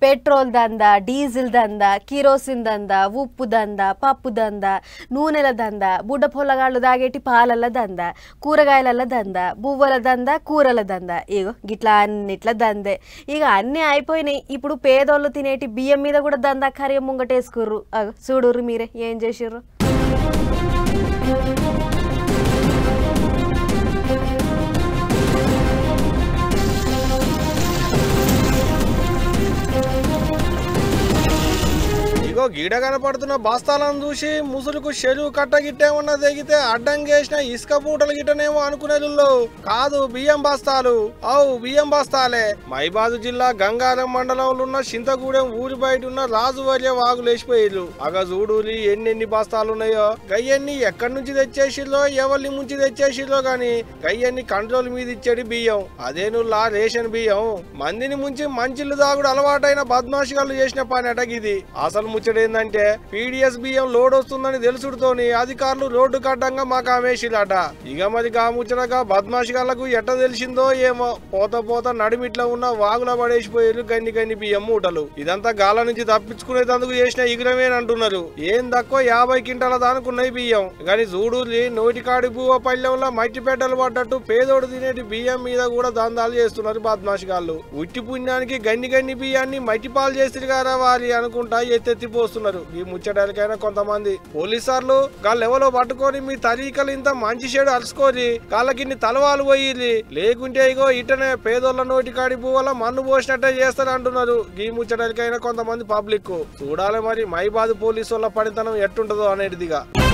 Petrol धंदा, डीजिल धंदा, कीरोसिन धंदा, उप्पु धंदा, पप्पु धंदा, नूनेल धंदा, बुड्डपोल्लगाळ्ळ दागेटी पालल धंदा, कूरगायलल धंदा, बुव्वल धंदा, कूरल धंदा, इगो गिट्ला अन्निट्ला धंदे इक अन्नी अयिपोयिनायि। इप्पुडु पेदोल्लु तिनेटी बिय्यं मीद कूडा धंदा कार्य मुंगटेसुकुर्रु चूडुर्रु मीरे एं चेसिर्रु। गीड कनपड़ना बस्ताल चूसी मुसल को शेलू कट गिटेमना दिखते अड्डा इस पूटल गिटनेमो अने बिय्य बस्ता बिय्य बस्ताले मैबाद जिला गंगार मंडल शिंतगूडे ऊरी बैठ राजुवर्य वागुलेसिपोयिल्लु। अग चूडूरी एन्नी बस्तालुन्नायो गय्यन्नी एक्कडि नुंचि तेच्चेसिल्लो एवल्नि मुंचि तेच्चेसिल्लो गानी गय्यन्नी कंट्रोल मीद इच्चेडि बिय्यं अदेनुला रेषन बिय्यं मंदिनि मुंचि मंचिल्लु दागुडु अलवाटैन बदमाशिगाळ्ळु चेसिन पनि अट गिदि। असलु मुच्चट पीडीएस बिय्यं लोड वस्तुंदनी अधिकारुलु रोड्डु कड्डंगा माकु आमेसिल्लट। इक मरि गा मुच्चट बदमाशिगाळ्ळकु एट तेलिसिंदो एमो पोता पोता नडिमिट्ल उन्न वागुल पडेसिपोयिल्लु गन्नि गन्नि बिय्यं मूटलु। इदंता गाल नुंचि तप्पिंचुकुनेंदुकु चेसिन इगरमेन अंटुन्नारु। एं तक्कुव 50 क्विंटाल दानुकुन्नायि बिय्यं गानी चूडुल्लि नोटिकाडि बुव्व पल्लेंलो मट्टि पेट्टलु पड्डट्टु पेदोडु तिनेटि बिय्यं मीद कूडा दांदालु चेस्तुन्नारु बदमाशिगाळ्ळु। उट्टि पुण्यानिकि गन्नि गन्नि बिय्यान्नि मट्टि पालु चेसिरु कदा वारि अनुकुंटा एत्तेत्ति मुच्चल पट्टी तरीकल इंत मंचे अलसकोरी काल की तलवा लेकिन इगो इटने पेदोल नोट का भूवल मनु पोसनटे मुच्चल पब्लिक चूडाले मरी मैबाद पोलीस पड़तन एट्टो अने।